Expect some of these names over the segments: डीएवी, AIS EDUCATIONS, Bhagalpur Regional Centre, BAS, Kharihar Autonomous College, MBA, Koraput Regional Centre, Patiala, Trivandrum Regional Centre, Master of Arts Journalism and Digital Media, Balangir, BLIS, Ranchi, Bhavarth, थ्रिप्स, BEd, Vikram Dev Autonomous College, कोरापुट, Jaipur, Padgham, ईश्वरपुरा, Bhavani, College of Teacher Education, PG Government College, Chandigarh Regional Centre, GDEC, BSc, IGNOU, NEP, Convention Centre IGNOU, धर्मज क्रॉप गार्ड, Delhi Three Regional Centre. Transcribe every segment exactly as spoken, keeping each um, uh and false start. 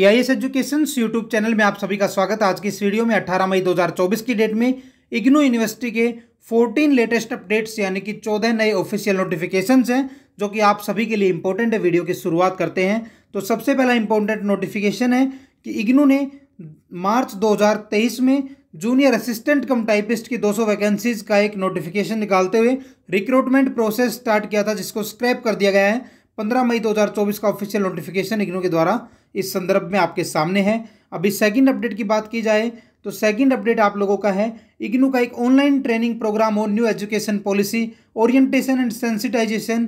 A I S education YouTube channel में आप सभी का स्वागत है। आज की इस वीडियो में अठारह मई दो हज़ार चौबीस की डेट में इग्नू यूनिवर्सिटी के चौदह लेटेस्ट अपडेट्स यानी कि चौदह नए ऑफिशियल नोटिफिकेशंस हैं जो कि आप सभी के लिए इंपॉर्टेंट है। वीडियो की शुरुआत करते हैं। तो सबसे पहला इंपॉर्टेंट नोटिफिकेशन है कि इग्नू ने मार्च दो हज़ार तेईस में जूनियर असिस्टेंट कम टाइपिस्ट की दो सौ वैकेंसीज का एक नोटिफिकेशन निकालते हुए रिक्रूटमेंट प्रोसेस स्टार्ट किया था, जिसको स्क्रैप कर दिया गया है। पंद्रह मई दो हज़ार चौबीस का ऑफिशियल नोटिफिकेशन इग्नू के द्वारा इस संदर्भ में आपके सामने है। अभी सेकंड अपडेट की बात की जाए तो सेकंड अपडेट आप लोगों का है इग्नू का एक ऑनलाइन ट्रेनिंग प्रोग्राम और new education policy orientation and sensitisation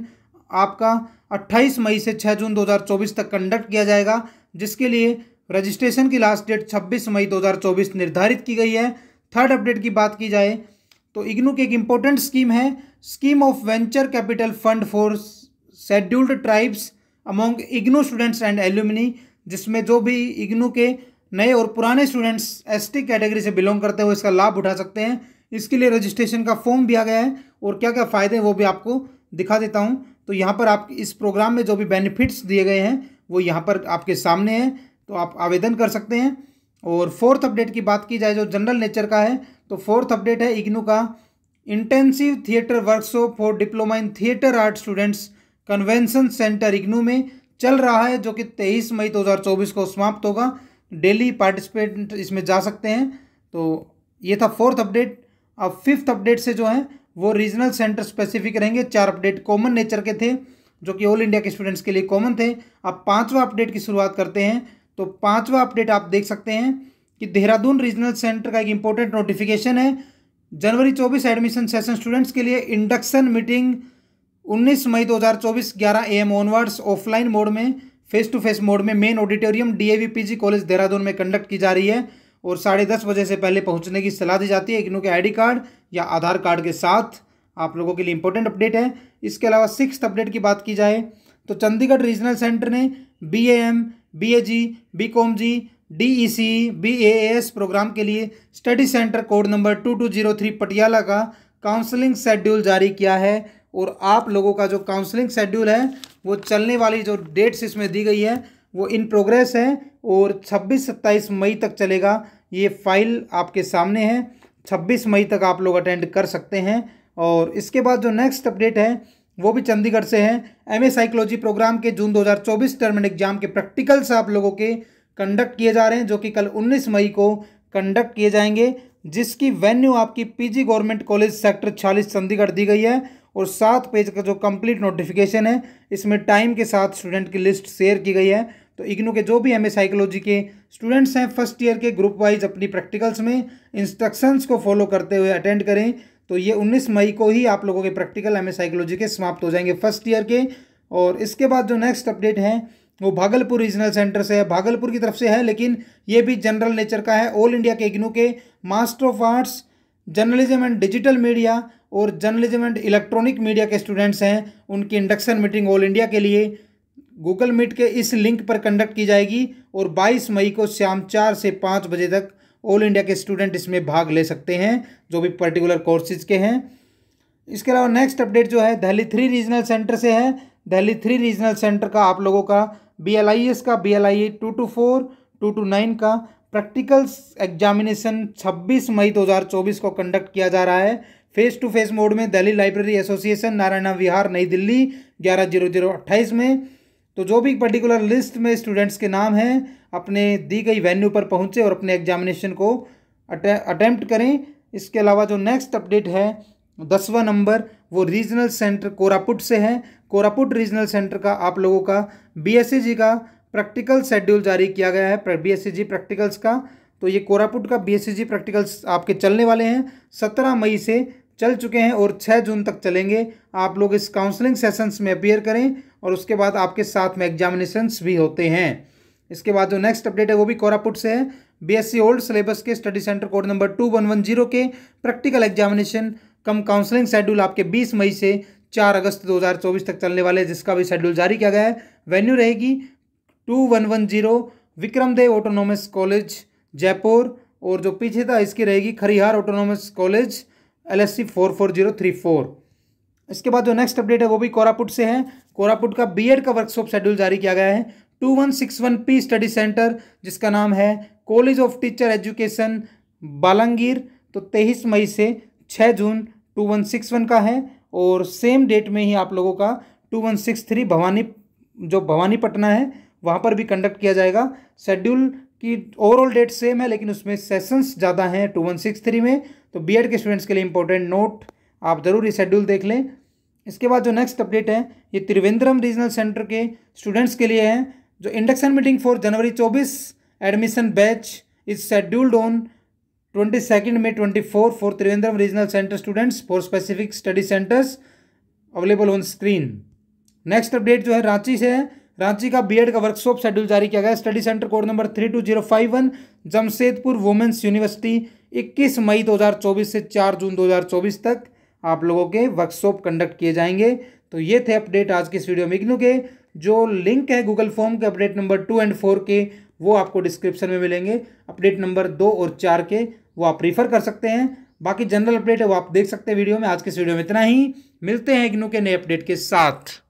आपका अट्ठाईस मई से छह जून दो हज़ार चौबीस तक कंडक्ट किया जाएगा, जिसके लिए रजिस्ट्रेशन की लास्ट डेट छब्बीस मई दो हज़ार चौबीस निर्धारित की गई है। थर्ड अपडेट की बात की जाए तो इग्नू की एक इम्पोर्टेंट स्कीम है, scheme of venture capital fund for scheduled tribes among IGNOU students and alumni, जिसमें जो भी इग्नू के नए और पुराने स्टूडेंट्स एसटी कैटेगरी से बिलोंग करते हुए इसका लाभ उठा सकते हैं। इसके लिए रजिस्ट्रेशन का फॉर्म भी आ गया है और क्या क्या फ़ायदे हैं वो भी आपको दिखा देता हूं। तो यहां पर आप इस प्रोग्राम में जो भी बेनिफिट्स दिए गए हैं वो यहां पर आपके सामने हैं, तो आप आवेदन कर सकते हैं। और फोर्थ अपडेट की बात की जाए जो जनरल नेचर का है तो फोर्थ अपडेट है इग्नू का intensive theatre workshop for diploma in theatre art students convention centre IGNOU में चल रहा है, जो कि तेईस मई दो हज़ार चौबीस को समाप्त होगा। डेली पार्टिसिपेंट इसमें जा सकते हैं। तो ये था फोर्थ अपडेट। अब फिफ्थ अपडेट से जो है वो रीजनल सेंटर स्पेसिफिक रहेंगे। चार अपडेट कॉमन नेचर के थे जो कि ऑल इंडिया के स्टूडेंट्स के लिए कॉमन थे। अब पांचवा अपडेट की शुरुआत करते हैं। तो पांचवा अपडेट आप देख सकते हैं कि देहरादून रीजनल सेंटर का एक इम्पोर्टेंट नोटिफिकेशन है। जनवरी चौबीस एडमिशन सेशन स्टूडेंट्स के लिए इंडक्शन मीटिंग उन्नीस मई दो हज़ार चौबीस ग्यारह A M onwards offline mode में फेस टू फेस मोड में main auditorium डीएवी PG college Dehradun में कंडक्ट की जा रही है और साढ़े दस बजे से पहले पहुंचने की सलाह दी जाती है इग्नू के आईडी कार्ड या आधार कार्ड के साथ। आप लोगों के लिए इंपॉर्टेंट अपडेट है। इसके अलावा सिक्स्थ अपडेट की बात की जाए तो चंडीगढ़ रीजनल सेंटर ने B A M B A G B com G D E C B A S programme के लिए study centre code number two two zero three Patiala का काउंसलिंग शेड्यूल जारी किया है। और आप लोगों का जो काउंसलिंग शेड्यूल है वो चलने वाली जो डेट्स इसमें दी गई है वो इन प्रोग्रेस है और छब्बीस सत्ताईस मई तक चलेगा। ये फाइल आपके सामने है, छब्बीस मई तक आप लोग अटेंड कर सकते हैं। और इसके बाद जो नेक्स्ट अपडेट है वो भी चंडीगढ़ से है। एम ए साइकोलॉजी प्रोग्राम के जून दो हज़ार चौबीस टर्म एंड एग्जाम के प्रैक्टिकल्स आप लोगों के कंडक्ट किए जा रहे हैं, जो कि कल उन्नीस मई को कंडक्ट किए जाएंगे, जिसकी वेन्यू आपकी पीजी गवर्नमेंट कॉलेज सेक्टर छियालीस चंडीगढ़ दी गई है। और सात पेज का जो कंप्लीट नोटिफिकेशन है इसमें टाइम के साथ स्टूडेंट की लिस्ट शेयर की गई है। तो इग्नू के जो भी एम ए साइकोलॉजी के स्टूडेंट्स हैं फर्स्ट ईयर के ग्रुप वाइज अपनी प्रैक्टिकल्स में इंस्ट्रक्शंस को फॉलो करते हुए अटेंड करें। तो ये उन्नीस मई को ही आप लोगों के प्रैक्टिकल एम ए साइकोलॉजी के समाप्त हो जाएंगे फर्स्ट ईयर के। और इसके बाद जो नेक्स्ट अपडेट है वो भागलपुर रीजनल सेंटर से है, भागलपुर की तरफ से है, लेकिन ये भी जनरल नेचर का है। ऑल इंडिया के इग्नू के master of arts journalism and digital media और जर्नलिज्म एंड इलेक्ट्रॉनिक मीडिया के स्टूडेंट्स हैं, उनकी इंडक्शन मीटिंग ऑल इंडिया के लिए गूगल मीट के इस लिंक पर कंडक्ट की जाएगी और बाईस मई को शाम चार से पाँच बजे तक ऑल इंडिया के स्टूडेंट इसमें भाग ले सकते हैं जो भी पर्टिकुलर कोर्सेज के हैं। इसके अलावा नेक्स्ट अपडेट जो है दिल्ली थ्री रीजनल सेंटर से है। दिल्ली थ्री रीजनल सेंटर का आप लोगों का बी एल आई एस का B L I two two four two two nine का प्रैक्टिकल्स एग्जामिनेशन छब्बीस मई दो हज़ार चौबीस को कंडक्ट किया जा रहा है फेस टू फेस मोड में दिल्ली लाइब्रेरी एसोसिएशन नारायणा विहार नई दिल्ली ग्यारह जीरो जीरो अट्ठाईस में। तो जो भी पर्टिकुलर लिस्ट में स्टूडेंट्स के नाम हैं अपने दी गई वेन्यू पर पहुंचे और अपने एग्जामिनेशन को अटे अटैम्प्ट करें। इसके अलावा जो नेक्स्ट अपडेट है दसवां नंबर वो रीजनल सेंटर कोरापुट से है। कोरापुट रीजनल सेंटर का आप लोगों का बी एस सी जी का प्रैक्टिकल शेड्यूल जारी किया गया है, B S C G practicals का। तो ये कोरापुट का B S C G practicals आपके चलने वाले हैं, सत्रह मई से चल चुके हैं और छह जून तक चलेंगे। आप लोग इस काउंसलिंग सेशंस में अपियर करें और उसके बाद आपके साथ में एग्जामिनेशंस भी होते हैं। इसके बाद जो नेक्स्ट अपडेट है वो भी कोरापुट से है। B S C old syllabus के study centre code number two one one zero के practical examination cum counselling schedule आपके बीस मई से चार अगस्त दो हज़ार चौबीस तक चलने वाले, जिसका भी शेड्यूल जारी किया गया है। वेन्यू रहेगी two one one zero Vikram Dev autonomous college Jaipur और जो पीछे था इसकी रहेगी Khariar autonomous college L S C four four zero three four. इसके बाद जो नेक्स्ट अपडेट है वो भी कोरापुट से है। कोरापुट का बीएड का वर्कशॉप शेड्यूल जारी किया गया है two one six one P study centre जिसका नाम है college of teacher education Balangir, तो तेईस मई से छः जून टू वन सिक्स वन का है। और सेम डेट में ही आप लोगों का two one six three Bhawani जो भवानी पटना है वहाँ पर भी कंडक्ट किया जाएगा। शेड्यूल की ओवरऑल डेट सेम है लेकिन उसमें सेशंस ज़्यादा हैं टू वन सिक्स थ्री में, तो बी एड के स्टूडेंट्स के लिए इंपॉर्टेंट नोट, आप ज़रूर ये शेड्यूल देख लें। इसके बाद जो नेक्स्ट अपडेट है ये त्रिवेंद्रम रीजनल सेंटर के स्टूडेंट्स के लिए है। जो इंडक्शन मीटिंग फॉर जनवरी चौबीस admission batch is scheduled on twenty second May twenty four for Trivandrum regional centre students for specific study centres available on screen. Next update जो है रांची से है। रांची का बीएड का वर्कशॉप शेड्यूल जारी किया गया। Study centre code number three two zero five one, Jamshedpur women's university, इक्कीस मई दो हज़ार चौबीस से चार जून दो हज़ार चौबीस तक आप लोगों के वर्कशॉप कंडक्ट किए जाएंगे। तो ये थे अपडेट आज के इस वीडियो में। इग्नू के जो लिंक है गूगल फॉर्म के update number two and four के वो आपको डिस्क्रिप्शन में मिलेंगे। अपडेट नंबर दो और चार के वो आप प्रीफर कर सकते हैं, बाकी जनरल अपडेट है वो आप देख सकते हैं वीडियो में। आज के इस वीडियो में इतना ही, मिलते हैं इग्नू के नए अपडेट के साथ।